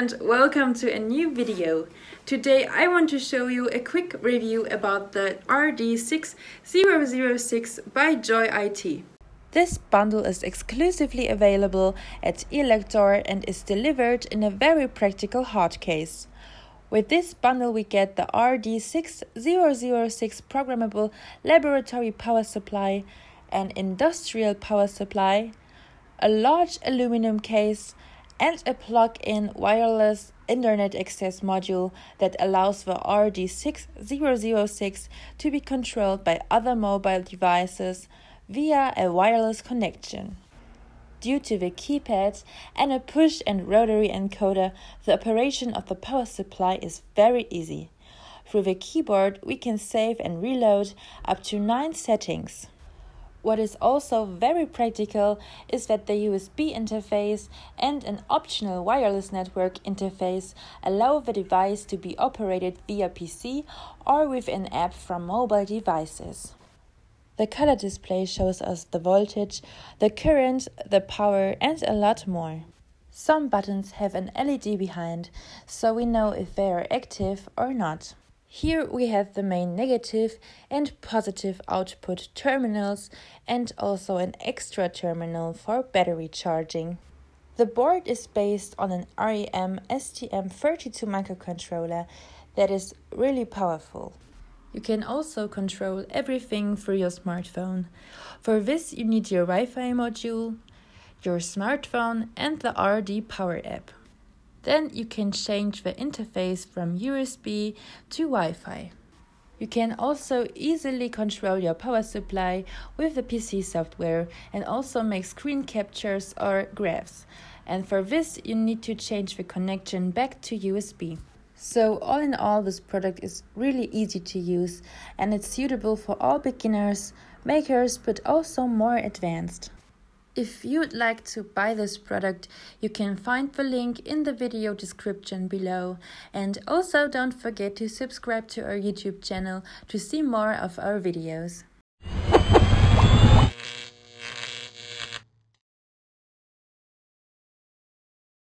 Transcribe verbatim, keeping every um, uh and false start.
and welcome to a new video. Today I want to show you a quick review about the R D six zero zero six by JoyIT. This bundle is exclusively available at Elector and is delivered in a very practical hard case. With this bundle we get the R D six zero zero six programmable laboratory power supply, an industrial power supply, a large aluminum case, and a plug-in wireless internet access module that allows the R D six zero zero six to be controlled by other mobile devices via a wireless connection. Due to the keypad and a push and rotary encoder, the operation of the power supply is very easy. Through the keyboard, we can save and reload up to nine settings. What is also very practical is that the U S B interface and an optional wireless network interface allow the device to be operated via P C or with an app from mobile devices. The color display shows us the voltage, the current, the power, and a lot more. Some buttons have an L E D behind, so we know if they are active or not. Here we have the main negative and positive output terminals and also an extra terminal for battery charging. The board is based on an ARM S T M thirty-two microcontroller that is really powerful. You can also control everything through your smartphone. For this you need your Wi-Fi module, your smartphone, and the R D Power app. Then you can change the interface from U S B to Wi-Fi. You can also easily control your power supply with the P C software and also make screen captures or graphs. And for this you need to change the connection back to U S B. So all in all, this product is really easy to use and it's suitable for all beginners, makers, but also more advanced. If you'd like to buy this product, you can find the link in the video description below. And also don't forget to subscribe to our YouTube channel to see more of our videos.